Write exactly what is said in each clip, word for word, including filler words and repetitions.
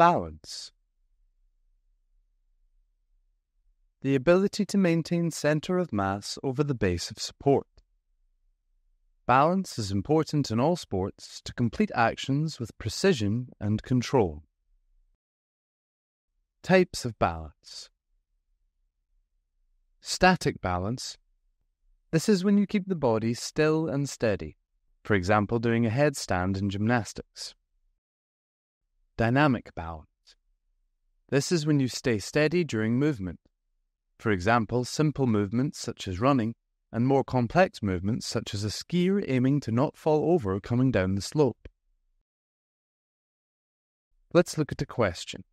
balance. The ability to maintain center of mass over the base of support. Balance is important in all sports to complete actions with precision and control. Types of balance. Static balance. This is when you keep the body still and steady, for example doing a headstand in gymnastics. Dynamic balance. This is when you stay steady during movement. For example, simple movements such as running and more complex movements such as a skier aiming to not fall over coming down the slope. Let's look at a question.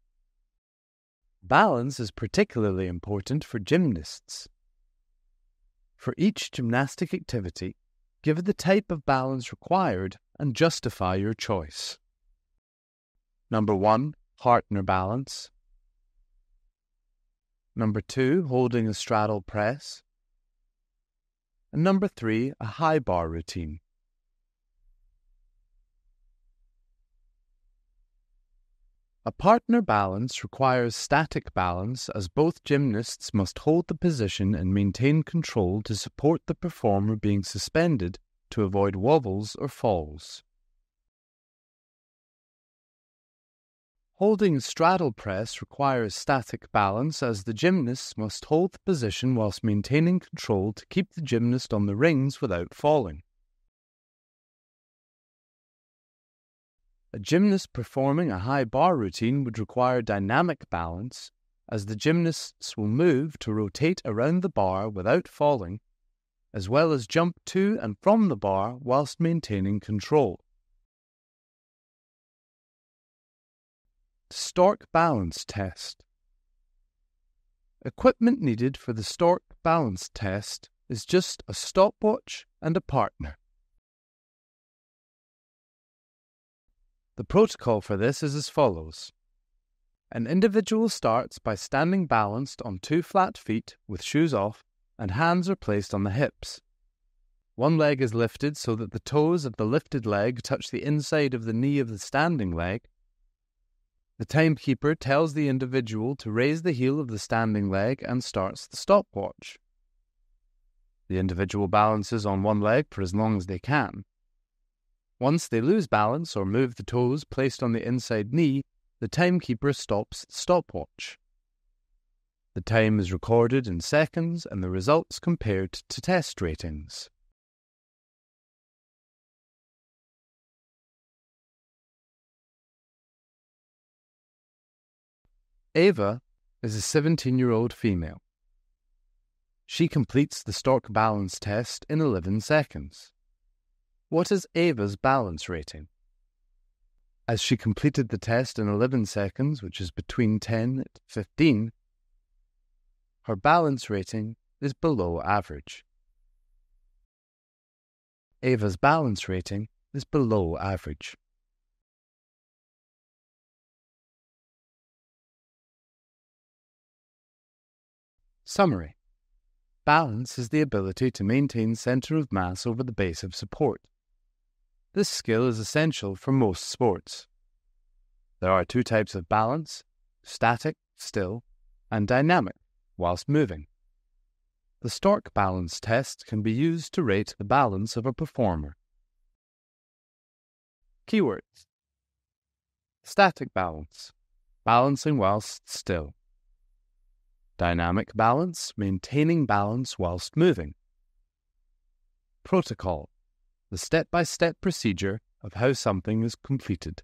Balance is particularly important for gymnasts. For each gymnastic activity, give the type of balance required and justify your choice. Number one, partner balance. Number two, holding a straddle press. And number three, a high bar routine. A partner balance requires static balance as both gymnasts must hold the position and maintain control to support the performer being suspended to avoid wobbles or falls. Holding a straddle press requires static balance as the gymnast must hold the position whilst maintaining control to keep the gymnast on the rings without falling. A gymnast performing a high bar routine would require dynamic balance as the gymnasts will move to rotate around the bar without falling, as well as jump to and from the bar whilst maintaining control. Stork balance test. Equipment needed for the stork balance test is just a stopwatch and a partner. The protocol for this is as follows. An individual starts by standing balanced on two flat feet with shoes off and hands are placed on the hips. One leg is lifted so that the toes of the lifted leg touch the inside of the knee of the standing leg. The timekeeper tells the individual to raise the heel of the standing leg and starts the stopwatch. The individual balances on one leg for as long as they can. Once they lose balance or move the toes placed on the inside knee, the timekeeper stops the stopwatch. The time is recorded in seconds and the results compared to test ratings. Ava is a seventeen-year-old female. She completes the stork balance test in eleven seconds. What is Ava's balance rating? As she completed the test in eleven seconds, which is between ten and fifteen, her balance rating is below average. Ava's balance rating is below average. Summary. Balance is the ability to maintain center of mass over the base of support. This skill is essential for most sports. There are two types of balance, static, still, and dynamic, whilst moving. The stork balance test can be used to rate the balance of a performer. Keywords. Static balance, balancing whilst still. Dynamic balance, maintaining balance whilst moving. Protocol, the step-by-step procedure of how something is completed.